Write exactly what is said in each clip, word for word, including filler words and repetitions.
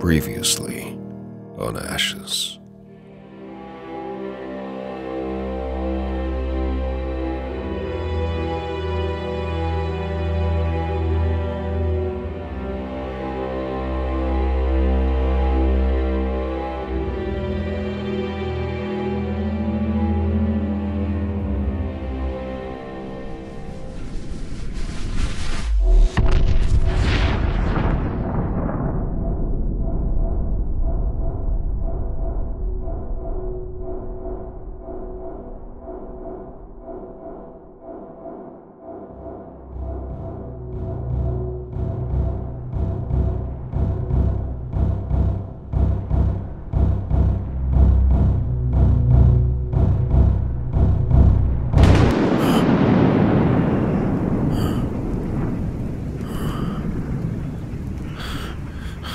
Previously on Ashes.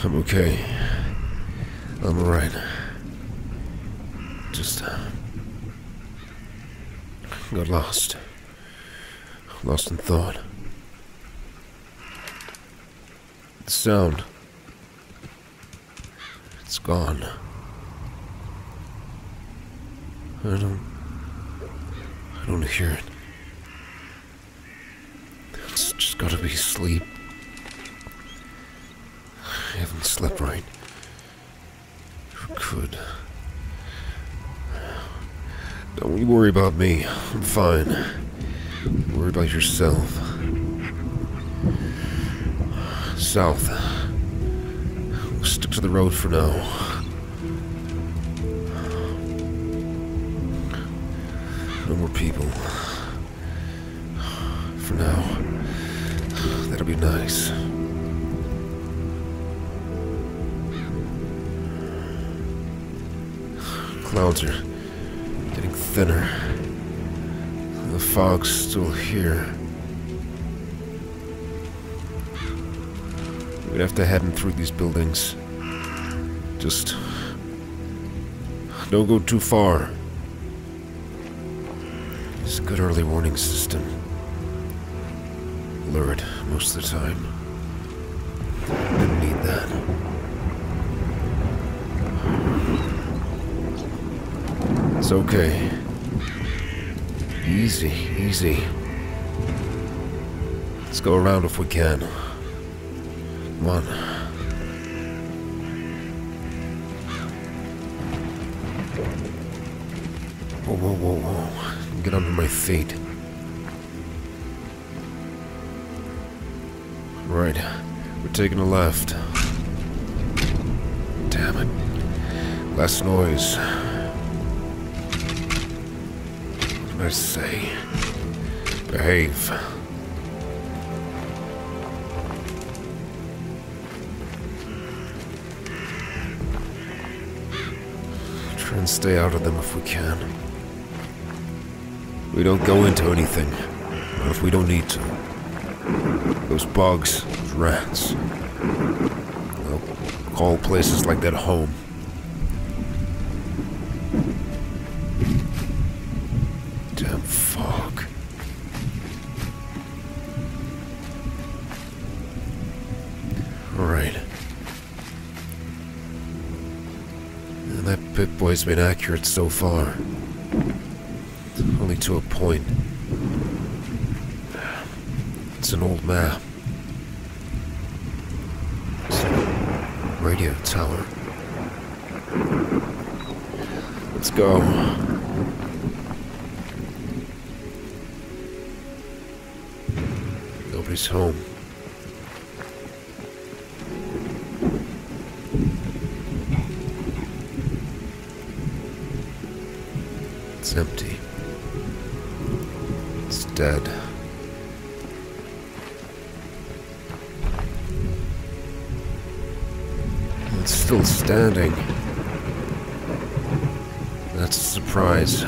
I'm okay. I'm alright. Just uh, got lost. Lost in thought. The sound. It's gone. I don't... I don't hear it. It's just gotta be sleep. I haven't slept right. Could. Don't you worry about me. I'm fine. Don't worry about yourself. South. We'll stick to the road for now. No more people. For now. That'll be nice. Clouds are getting thinner. The fog's still here. We'd have to head in through these buildings. Just don't go too far. It's a good early warning system. Lurid most of the time. Didn't need that. It's okay. Easy, easy. Let's go around if we can. Come on. Whoa, whoa, whoa, whoa. Get under my feet. Right. We're taking a left. Damn it. Less noise. I say, behave. Try and stay out of them if we can. We don't go into anything, not if we don't need to. Those bugs, those rats. They'll call places like that home. Boy's been accurate so far. Only to a point. It's an old map. It's a radio tower. Let's go. Nobody's home. It's empty. It's dead. It's still standing. That's a surprise.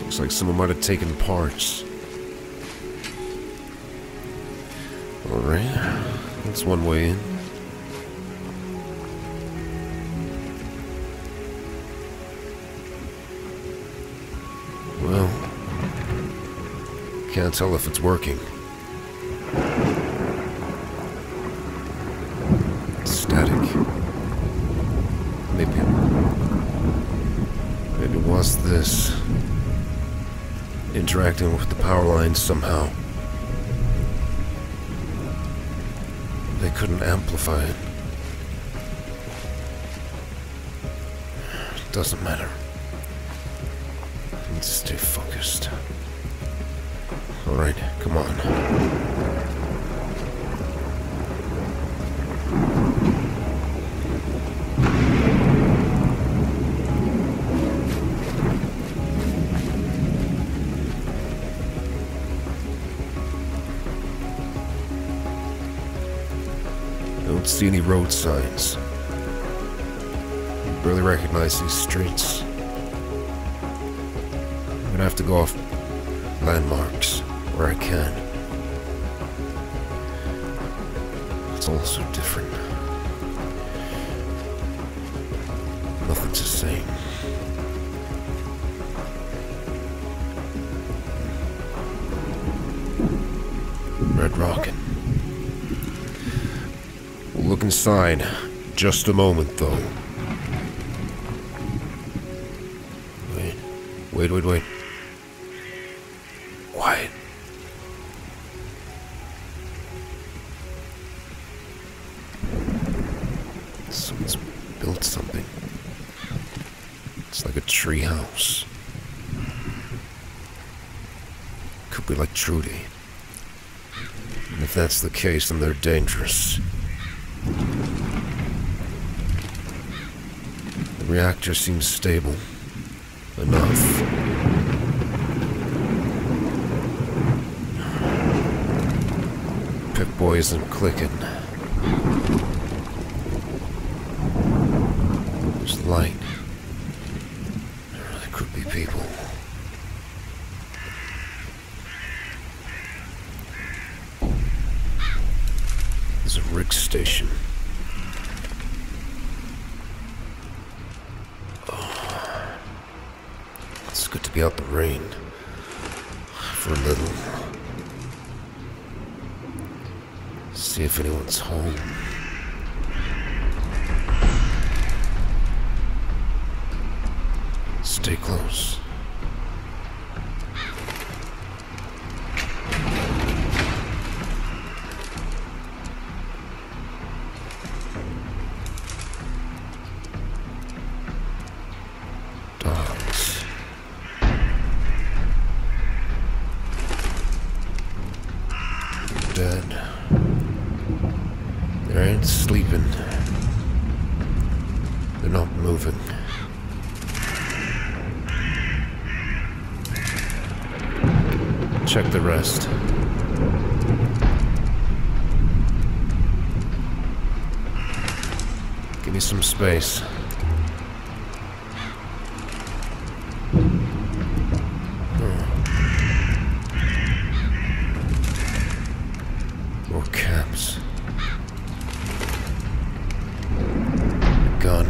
Looks like someone might have taken parts. Alright, that's one way in. Can't tell if it's working. interacting with the power lines somehow. They couldn't amplify it. It doesn't matter. I need to stay focused. Alright, come on. See any road signs. I barely recognize these streets. I'm gonna have to go off landmarks where I can. It's all so different. Nothing's the same. Red Rocket. Look inside. Just a moment, though. Wait. Wait, wait, wait. Quiet. Someone's built something. It's like a tree house. Could be like Trudy. And if that's the case, then they're dangerous. The reactor seems stable enough. Pip-Boy isn't clicking. There's light. There could be people. There's a rig station. Be out the rain for a little. See if anyone's home. Stay close. Check the rest. Give me some space. Oh. More caps. A gun.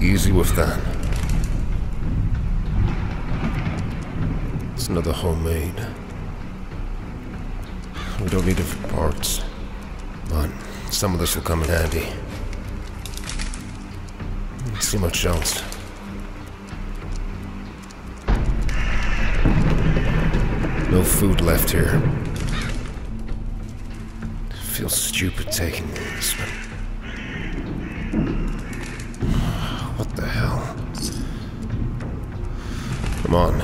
Easy with that. Another homemade. We don't need different parts, but some of this will come in handy. Don't see much else. No food left here. I feel stupid taking these, but what the hell? Come on.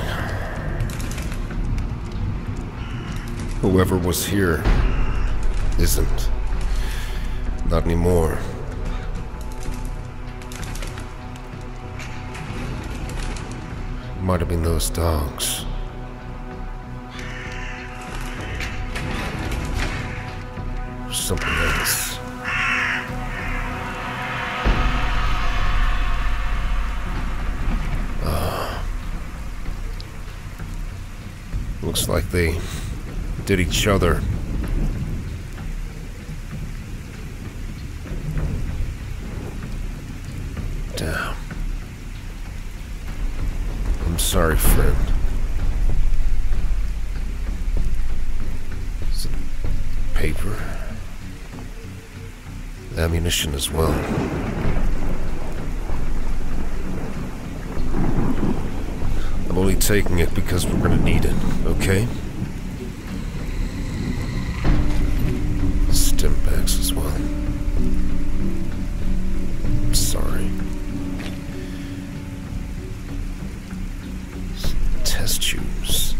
Whoever was here isn't. Not anymore. Might have been those dogs. Something else. Uh, looks like they did each other. Damn. I'm sorry, friend. Is it paper? Ammunition as well. I'm I'm only taking it because we're gonna need it, okay? Stim packs as well. I'm sorry. Test tubes.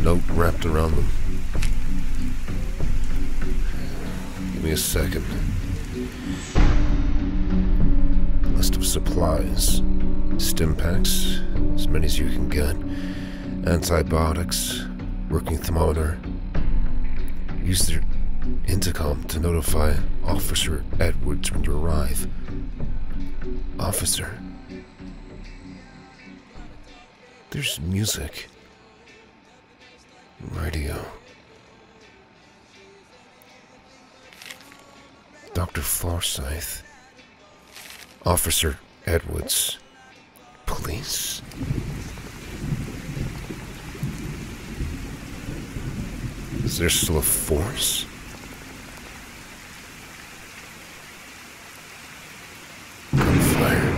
Note wrapped around them. Give me a second. List of supplies. Stim packs, as many as you can get. Antibiotics, working thermometer. Use their intercom to notify Officer Edwards when you arrive. Officer. There's music. Radio. Doctor Forsyth. Officer Edwards. Police. Is there still a force? Gunfire.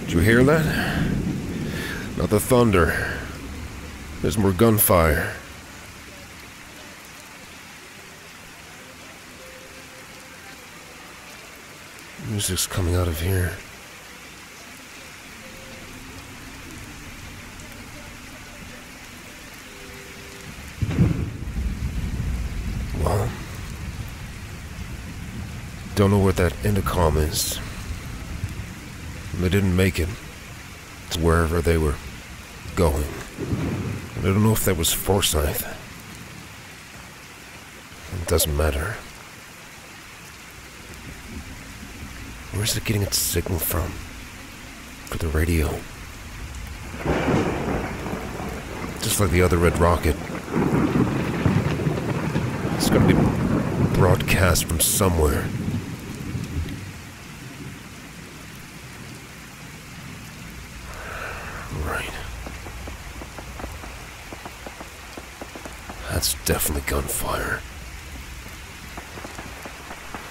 Did you hear that? Not the thunder. There's more gunfire. Music's coming out of here. Well, don't know where that intercom is. They didn't make it. It's wherever they were going. And I don't know if that was Forsyth. It doesn't matter. Where is it getting its signal from? For the radio. Just like the other red rocket. It's gonna be broadcast from somewhere. Right. That's definitely gunfire.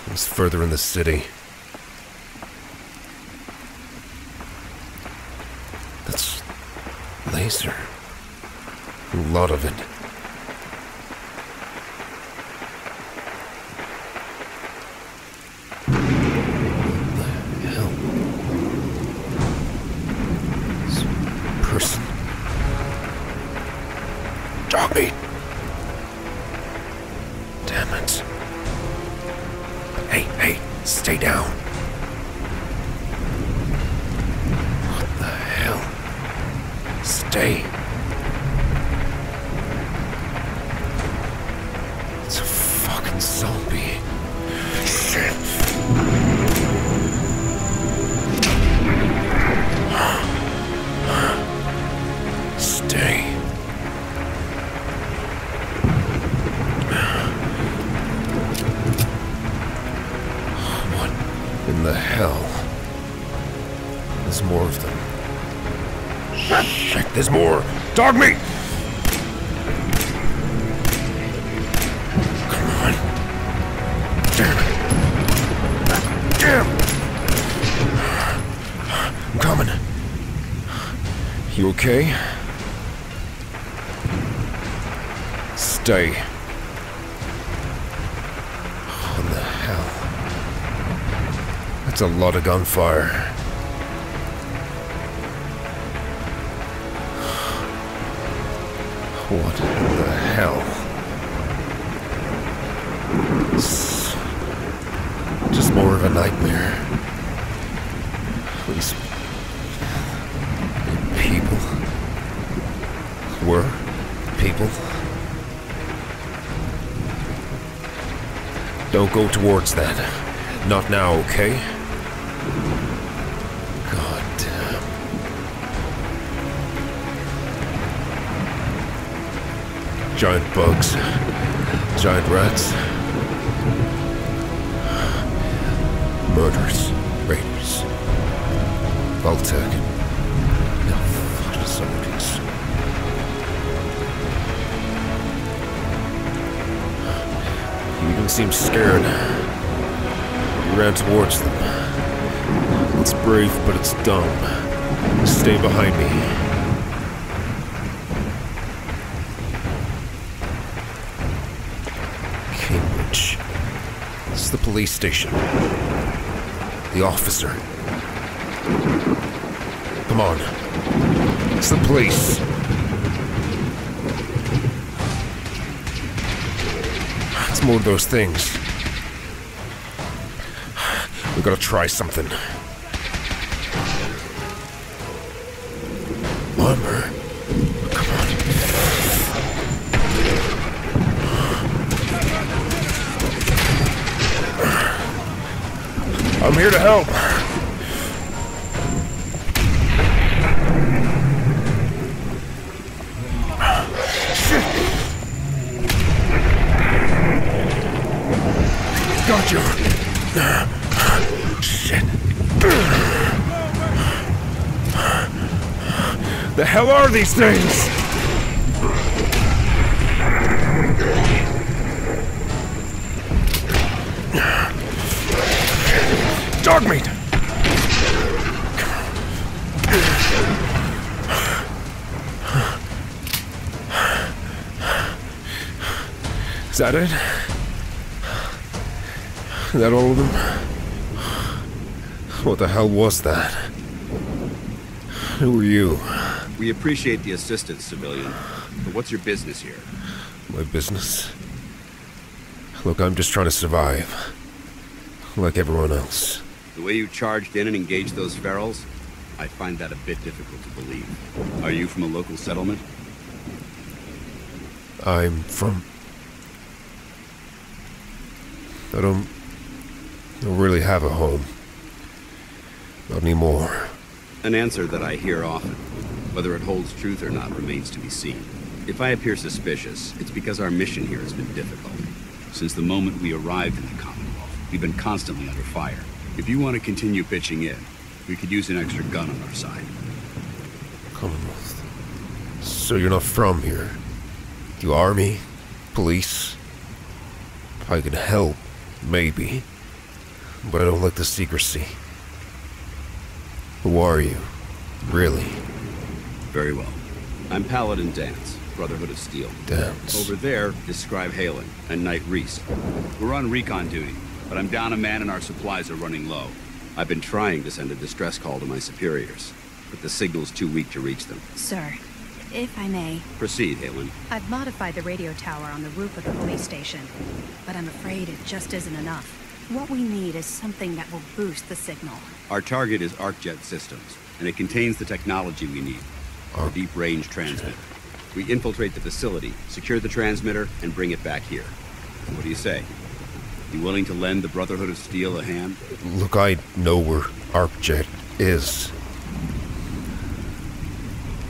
It's further in the city. Laser. A lot of it. What the hell? This person. Jockey! Damn it. Hey, hey, stay down. It's a fucking zombie. Shit. Stay. What in the hell? There's more of them. Shit, there's more! Dog meat! Come on. Damn it. Damn! I'm coming. You okay? Stay. What the hell? That's a lot of gunfire. What in the hell? It's just more of a nightmare. These people were people. Don't go towards that. Not now, okay? God damn. Giant bugs, giant rats, murderers, raiders, Vault-Tec, now fuck to some of these. He even seemed scared. He ran towards them. It's brave, but it's dumb. Stay behind me. The police station. The officer. Come on. It's the police. It's more of those things. We gotta try something. Armor. I'm here to help. Shit. Got you. Shit. The hell are these things? Dog meat! Is that it? Is that all of them? What the hell was that? Who are you? We appreciate the assistance, civilian. But what's your business here? My business? Look, I'm just trying to survive. Like everyone else. The way you charged in and engaged those ferals, I find that a bit difficult to believe. Are you from a local settlement? I'm from... I don't... I don't really have a home. Not anymore. An answer that I hear often. Whether it holds truth or not remains to be seen. If I appear suspicious, it's because our mission here has been difficult. Since the moment we arrived in the Commonwealth, we've been constantly under fire. If you want to continue pitching in, we could use an extra gun on our side. Commonwealth. So you're not from here? You army? Police? If I could help, maybe. But I don't like the secrecy. Who are you? Really? Very well. I'm Paladin Dance, Brotherhood of Steel. Dance. Over there is Scribe Haylen and Knight Reese. We're on recon duty. But I'm down a man and our supplies are running low. I've been trying to send a distress call to my superiors, but the signal's too weak to reach them. Sir, if I may... Proceed, Haylen. I've modified the radio tower on the roof of the police station, but I'm afraid it just isn't enough. What we need is something that will boost the signal. Our target is ArcJet Systems, and it contains the technology we need. Our deep-range transmitter. We infiltrate the facility, secure the transmitter, and bring it back here. What do you say? You willing to lend the Brotherhood of Steel a hand? Look, I know where ArcJet is.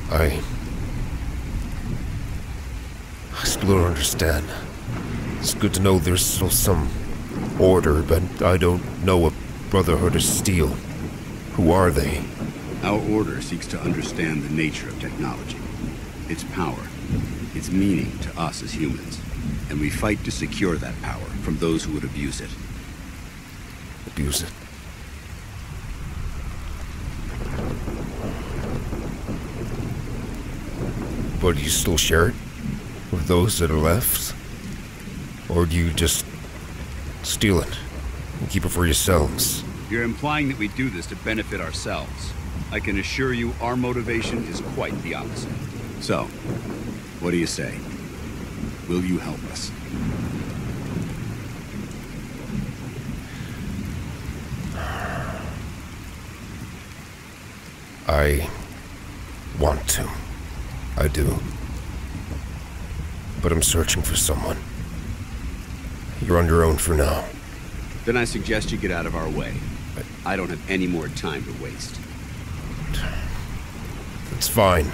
I... I still don't understand. It's good to know there's still some order, but I don't know a Brotherhood of Steel. Who are they? Our order seeks to understand the nature of technology, its power, its meaning to us as humans. And we fight to secure that power from those who would abuse it. Abuse it? But do you still share it with those that are left? Or do you just steal it and keep it for yourselves? You're implying that we do this to benefit ourselves. I can assure you our motivation is quite the opposite. So, what do you say? Will you help us? I want to. I do. But I'm searching for someone. You're on your own for now. Then I suggest you get out of our way. I don't have any more time to waste. That's fine.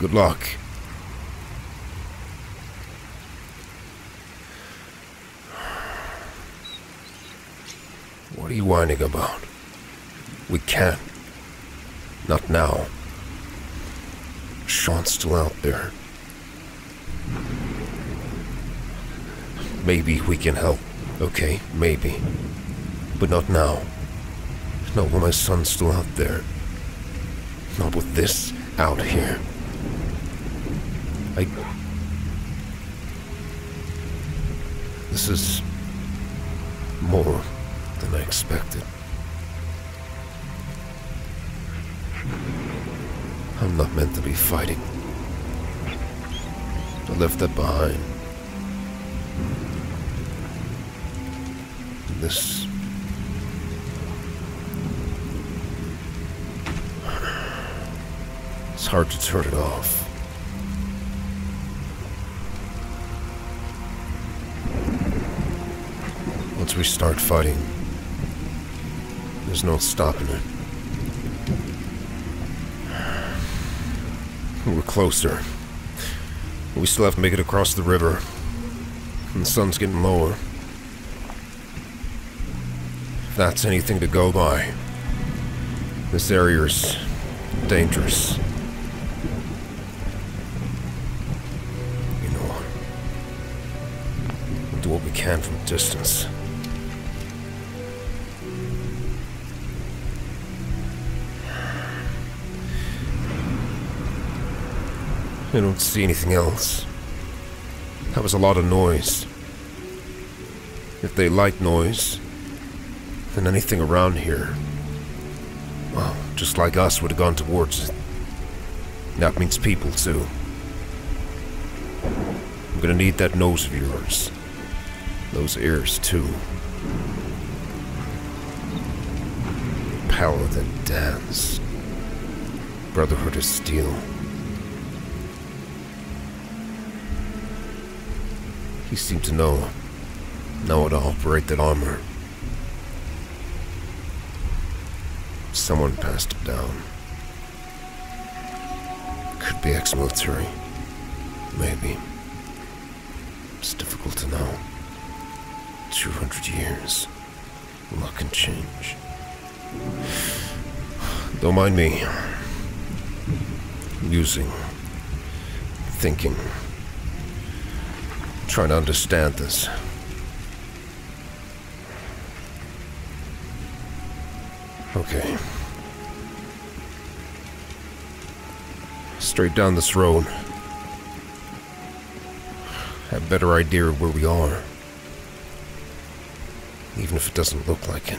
Good luck. What are you whining about? We can't. Not now. Sean's still out there. Maybe we can help. Okay, maybe. But not now. Not while my son's still out there. Not with this out here. I... This is... more than I expected. I'm not meant to be fighting. I left that behind. And this... It's hard to turn it off. Once we start fighting, there's no stopping it. We're closer. We still have to make it across the river. And the sun's getting lower. If that's anything to go by, this area's dangerous. You know, we'll do what we can from a distance. I don't see anything else. That was a lot of noise. If they like noise, then anything around here, well, just like us, would have gone towards it. That means people, too. I'm gonna need that nose of yours. Those ears, too. Paladin Dance. Brotherhood of Steel. He seemed to know, know how to operate that armor. Someone passed it down. Could be ex-military. Maybe. It's difficult to know. Two hundred years. A lot can change. Don't mind me. Using. Thinking. Trying to understand this. Okay. Straight down this road. Have a better idea of where we are. Even if it doesn't look like it.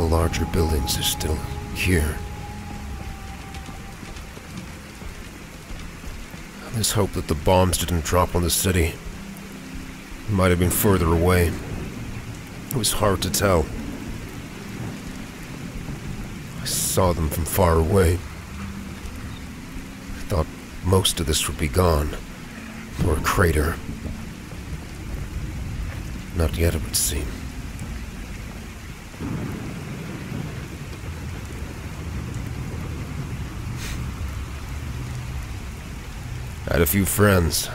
Larger buildings are still here. Let's hope that the bombs didn't drop on the city. It might have been further away. It was hard to tell. I saw them from far away. I thought most of this would be gone, or a crater. Not yet, it would seem. I had a few friends.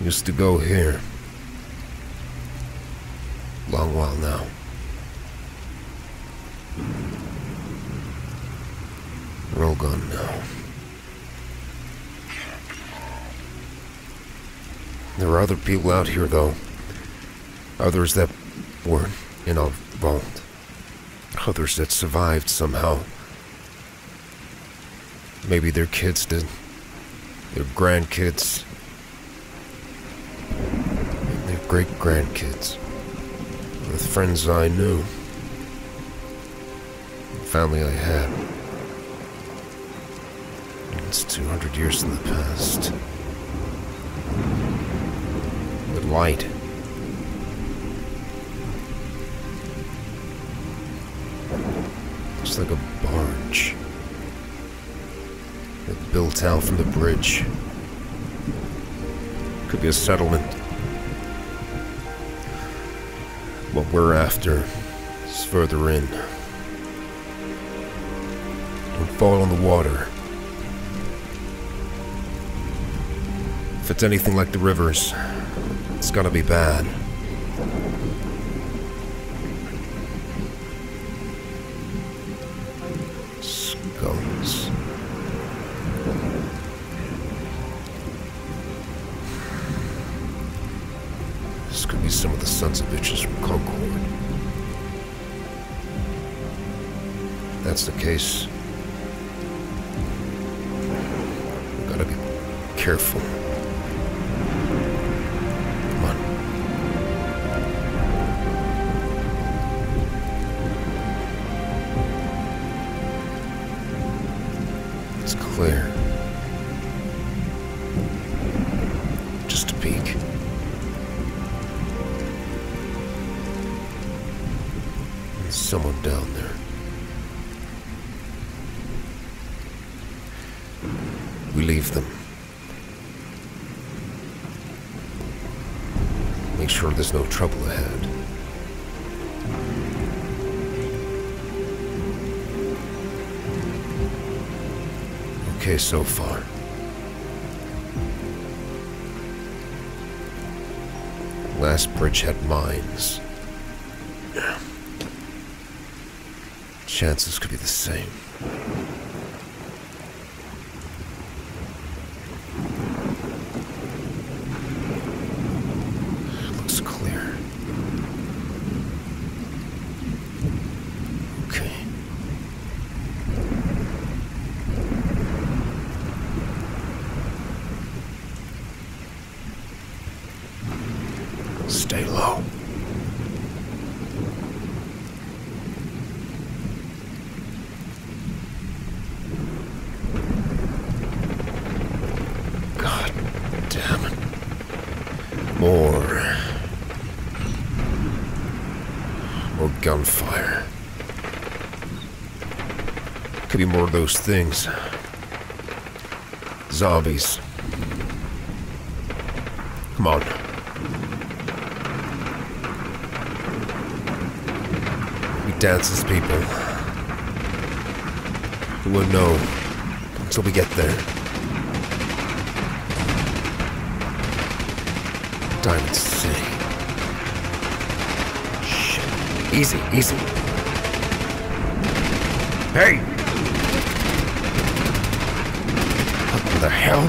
Used to go here. Long while now. They're all gone now. There are other people out here, though. Others that were in our vault. Others that survived somehow. Maybe their kids did. Their grandkids, and their great-grandkids, with friends I knew, and family I had. It's two hundred years in the past. The light. It's like a barge. It built out from the bridge. Could be a settlement. What we're after is further in. Don't fall in the water. If it's anything like the rivers, it's gonna be bad. Skulls. This could be some of the sons of bitches from Concord. If that's the case, we gotta be careful. Clear. Just a peek. There's someone down there. We leave them. Make sure there's no trouble ahead. Okay, so far. Last bridge had mines. Chances could be the same. Looks clear. Okay. Stay low. God damn it. More. More gunfire. Could be more of those things. Zombies. Come on. Dances people. We won't know until we get there. Diamond City. Shit. Easy, easy. Hey! What the hell?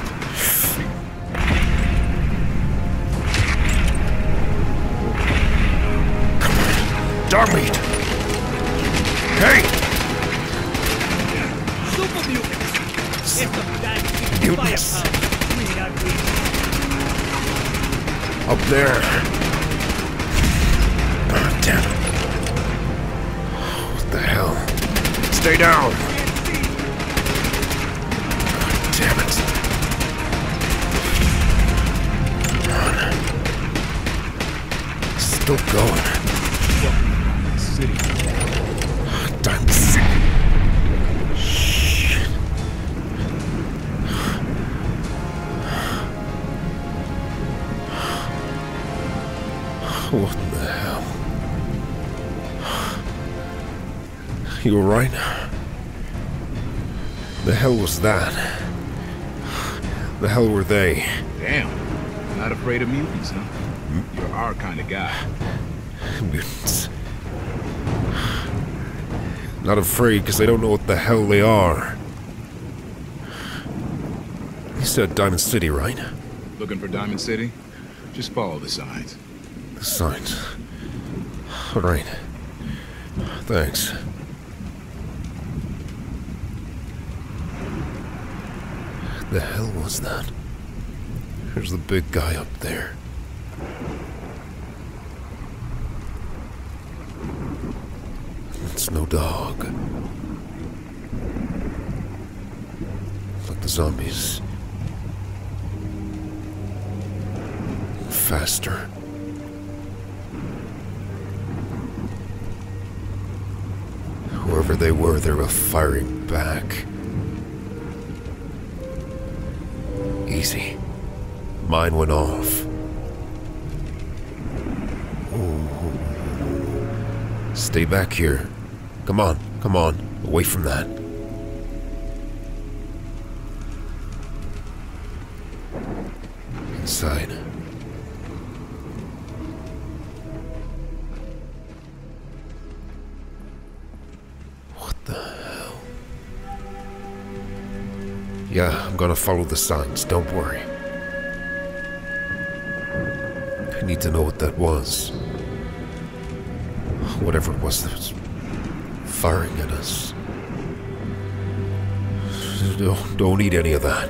Come on. Dog meat! Hey! Super mutants! It's a bad firepower. Up there. God damn it. What the hell? Stay down! God damn it. Run. Still going. City. Shit. What the hell? You alright? The hell was that? The hell were they? Damn. Not afraid of mutants, huh? Mm-hmm. You're our kind of guy. Mutants. Not afraid, because they don't know what the hell they are. You said Diamond City, right? Looking for Diamond City? Just follow the signs. The signs. Alright. Thanks. The hell was that? There's the big guy up there. It's no dog. Like the zombies. Faster. Whoever they were, they were firing back. Easy. Mine went off. Ooh. Stay back here. Come on, come on, away from that. inside. What the hell? Yeah, I'm gonna follow the signs, don't worry. I need to know what that was. Whatever it was that was firing at us. Don't, don't need any of that.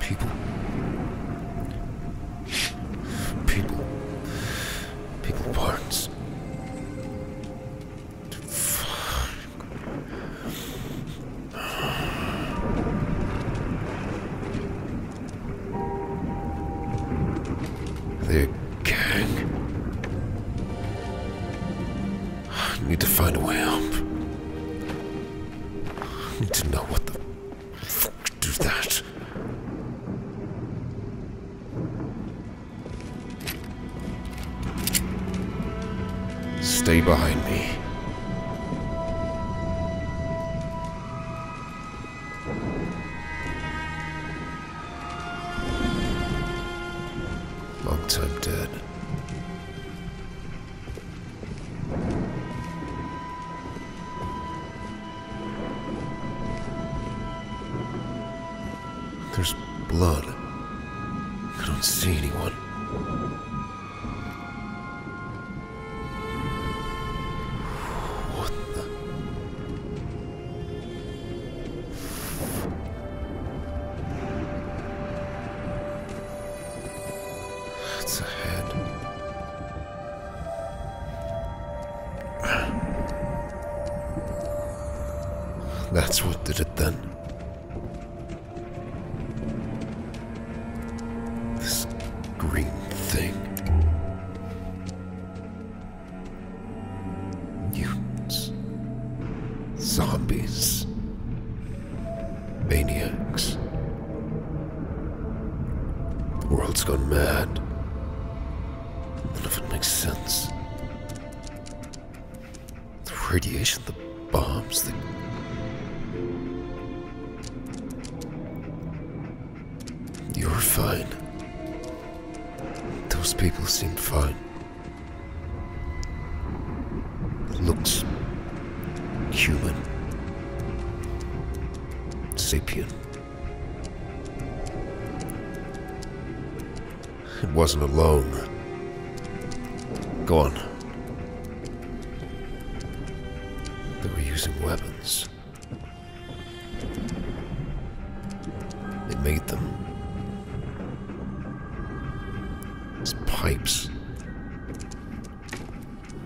People. People. People parts. Stay behind me. Long time dead. There's blood. I don't see anyone. That's what did it then. This green thing. Mutants. Zombies. Maniacs. The world's gone mad. None of it makes sense. The radiation, the bombs, the... You're fine. Those people seemed fine. It looks human. Sapient. It wasn't alone. Gone. They were using weapons. They made them. It's pipes.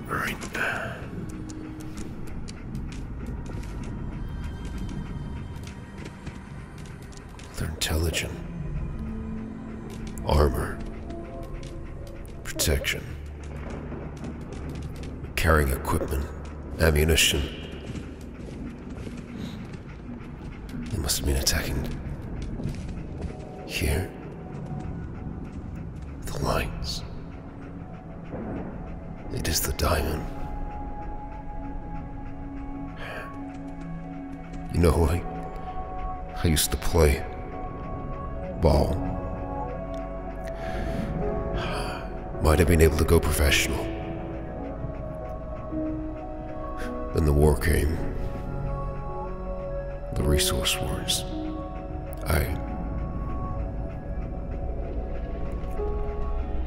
Right. They're intelligent. Armor. Protection. Carrying equipment. Ammunition. They must have been attacking here. Lines. It is the diamond. You know, I, I used to play ball. Might have been able to go professional. Then the war came. The resource wars. I...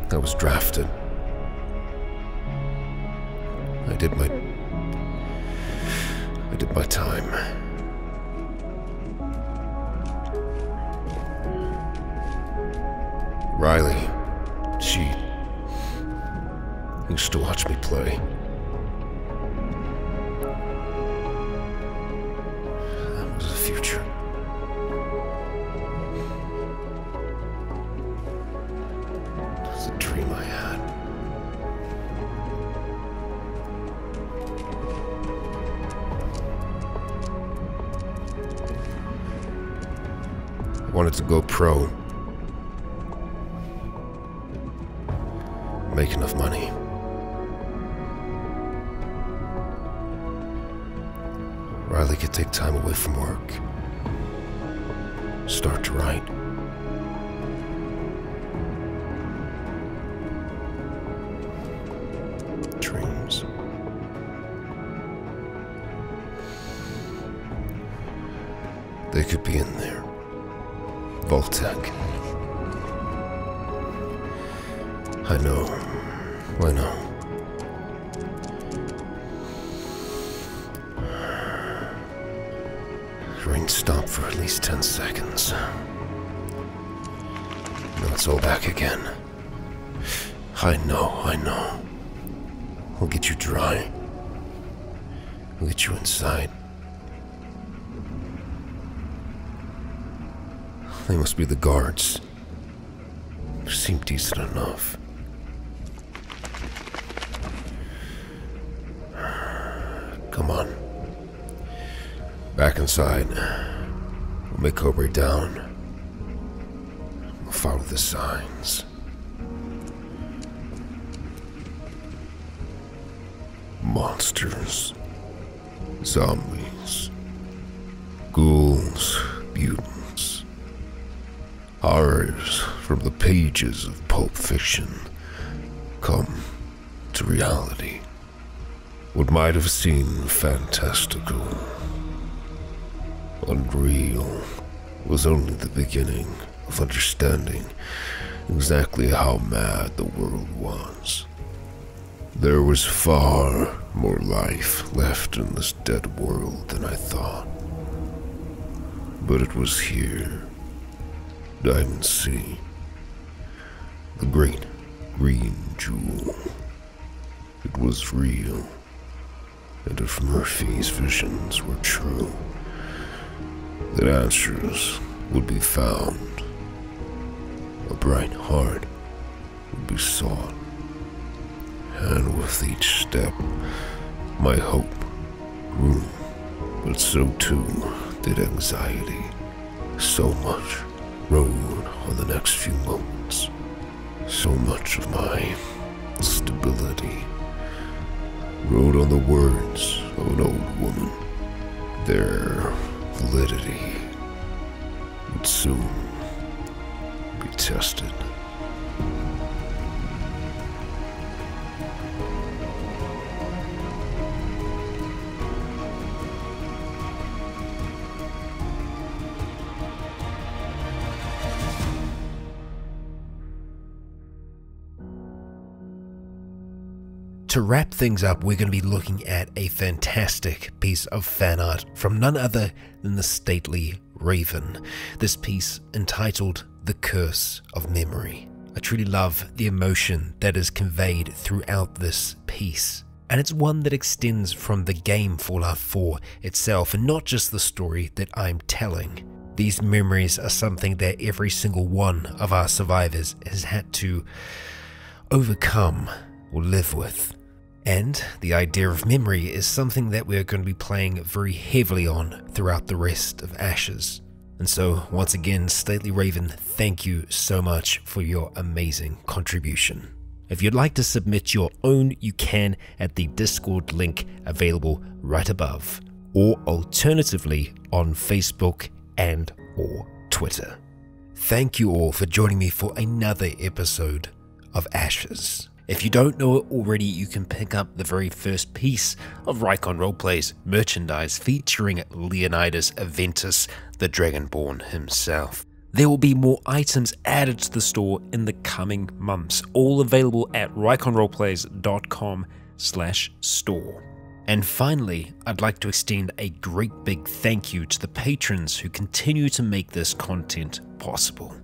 I was drafted. I did my... I did my time. Riley, she used to watch me play. That was the future. I wanted to go pro. Riley could take time away from work. Start to write. Dreams. They could be in there. Vault-Tec. I know. I know. Rain stopped for at least ten seconds. Now it's all back again. I know, I know. We'll get you dry. We'll get you inside. They must be the guards. They seem decent enough. Come on. Back inside. We'll make our way down. We'll follow the signs. Monsters. Zombies. Ghouls. Mutants. Horrors from the pages of Pulp Fiction come to reality. What might have seemed fantastical, unreal, was only the beginning of understanding exactly how mad the world was. There was far more life left in this dead world than I thought. But it was here, Diamond City, the great green jewel. It was real, and if Murphy's visions were true, that answers would be found. A bright heart would be sought. And with each step, my hope grew. But so too did anxiety. So much rode on the next few moments. So much of my stability rode on the words of an old woman. There. Validity would soon be tested. To wrap things up, we're going to be looking at a fantastic piece of fan art from none other than the Stately Raven. This piece entitled The Curse of Memory. I truly love the emotion that is conveyed throughout this piece. And it's one that extends from the game Fallout four itself, and not just the story that I'm telling. These memories are something that every single one of our survivors has had to overcome or live with. And the idea of memory is something that we're going to be playing very heavily on throughout the rest of Ashes. And so, once again, Stately Raven, thank you so much for your amazing contribution. If you'd like to submit your own, you can at the Discord link available right above, or alternatively on Facebook and or Twitter. Thank you all for joining me for another episode of Ashes. If you don't know it already, you can pick up the very first piece of Rycon Roleplays merchandise featuring Leonidas Aventus, the Dragonborn himself. There will be more items added to the store in the coming months, all available at rycon roleplays dot com slash store. And finally, I'd like to extend a great big thank you to the patrons who continue to make this content possible.